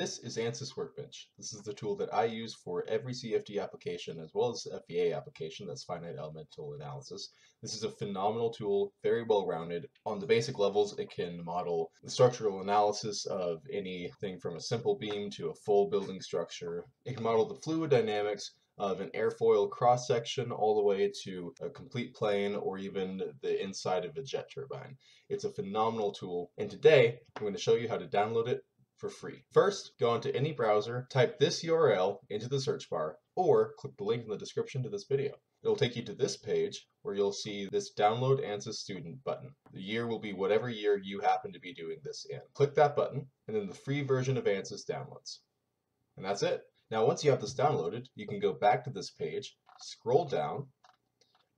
This is ANSYS Workbench. This is the tool that I use for every CFD application as well as FEA application, that's finite elemental analysis. This is a phenomenal tool, very well-rounded. On the basic levels, it can model the structural analysis of anything from a simple beam to a full building structure. It can model the fluid dynamics of an airfoil cross-section all the way to a complete plane or even the inside of a jet turbine. It's a phenomenal tool, and today I'm going to show you how to download it for free. First, go onto any browser, type this URL into the search bar, or click the link in the description to this video. It'll take you to this page where you'll see this Download ANSYS Student button. The year will be whatever year you happen to be doing this in. Click that button, and then the free version of ANSYS downloads. And that's it. Now, once you have this downloaded, you can go back to this page, scroll down, and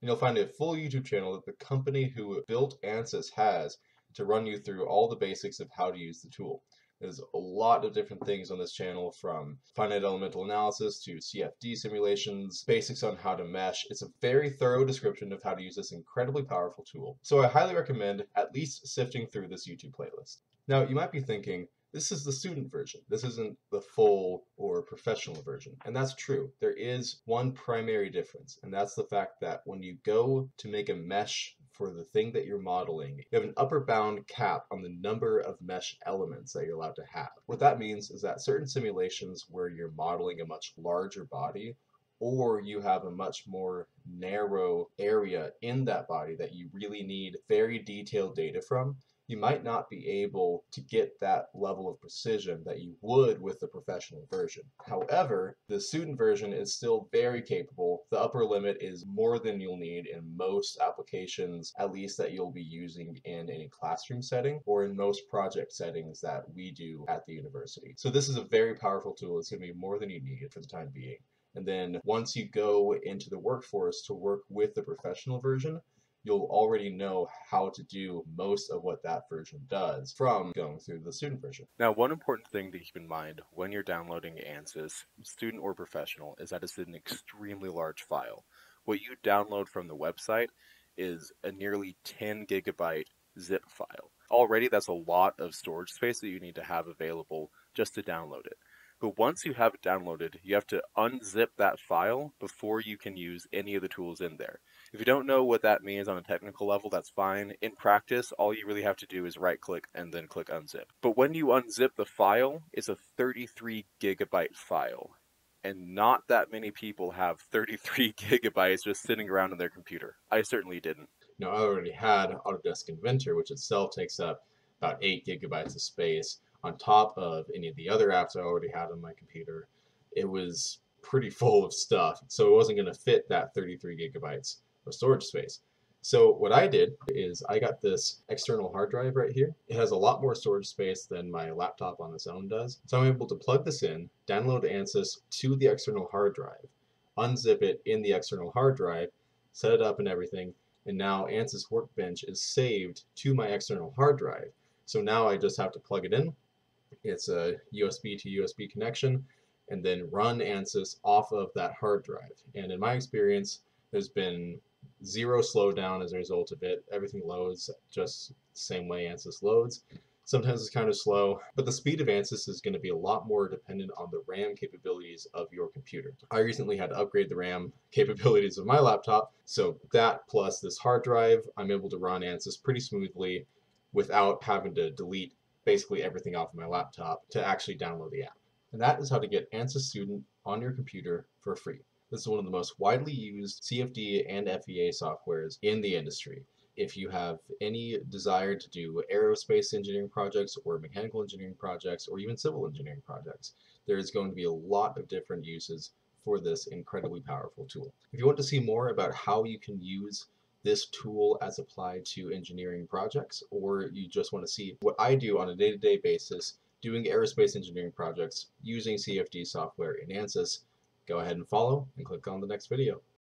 you'll find a full YouTube channel that the company who built ANSYS has to run you through all the basics of how to use the tool. There's a lot of different things on this channel, from finite elemental analysis to CFD simulations, basics on how to mesh. It's a very thorough description of how to use this incredibly powerful tool. So I highly recommend at least sifting through this YouTube playlist. Now, you might be thinking, this is the student version. This isn't the full or professional version. And that's true. There is one primary difference, and that's the fact that when you go to make a mesh for the thing that you're modeling, you have an upper bound cap on the number of mesh elements that you're allowed to have. What that means is that certain simulations where you're modeling a much larger body, or you have a much more narrow area in that body that you really need very detailed data from, you might not be able to get that level of precision that you would with the professional version. However, the student version is still very capable. The upper limit is more than you'll need in most applications, at least that you'll be using in any classroom setting or in most project settings that we do at the university. So this is a very powerful tool. It's going to be more than you need for the time being. And then once you go into the workforce to work with the professional version, you'll already know how to do most of what that version does from going through the student version. Now, one important thing to keep in mind when you're downloading ANSYS, student or professional, is that it's an extremely large file. What you download from the website is a nearly 10 gigabyte zip file. Already, that's a lot of storage space that you need to have available just to download it. But once you have it downloaded, you have to unzip that file before you can use any of the tools in there. If you don't know what that means on a technical level, that's fine. In practice, all you really have to do is right-click and then click unzip. But when you unzip the file, it's a 33 gigabyte file. And not that many people have 33 gigabytes just sitting around on their computer. I certainly didn't. Now, I already had Autodesk Inventor, which itself takes up about 8 gigabytes of space, on top of any of the other apps I already had on my computer. It was pretty full of stuff, so it wasn't going to fit that 33 gigabytes of storage space. So what I did is I got this external hard drive right here. It has a lot more storage space than my laptop on its own does. So I'm able to plug this in, download ANSYS to the external hard drive, unzip it in the external hard drive, set it up and everything, and now ANSYS Workbench is saved to my external hard drive. So now I just have to plug it in. It's a USB to USB connection, and then run ANSYS off of that hard drive. And in my experience, there's been zero slowdown as a result of it. Everything loads just the same way ANSYS loads. Sometimes it's kind of slow, but the speed of ANSYS is going to be a lot more dependent on the RAM capabilities of your computer. I recently had to upgrade the RAM capabilities of my laptop, so that plus this hard drive, I'm able to run ANSYS pretty smoothly without having to delete basically everything off of my laptop to actually download the app. And that is how to get ANSYS Student on your computer for free. This is one of the most widely used CFD and FEA softwares in the industry. If you have any desire to do aerospace engineering projects or mechanical engineering projects or even civil engineering projects, there is going to be a lot of different uses for this incredibly powerful tool. If you want to see more about how you can use this tool as applied to engineering projects, or you just want to see what I do on a day-to-day basis doing aerospace engineering projects using CFD software in ANSYS, go ahead and follow and click on the next video.